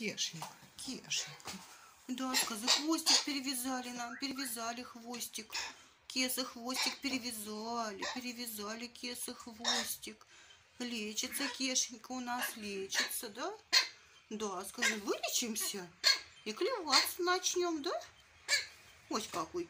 Кешенька, Кешенька. Да, сказы, хвостик перевязали нам, перевязали хвостик. Кеса хвостик перевязали, перевязали Кеса хвостик. Лечится Кешенька у нас, лечится, да? Да, скажи, вылечимся и клеваться начнем, да? Ось какой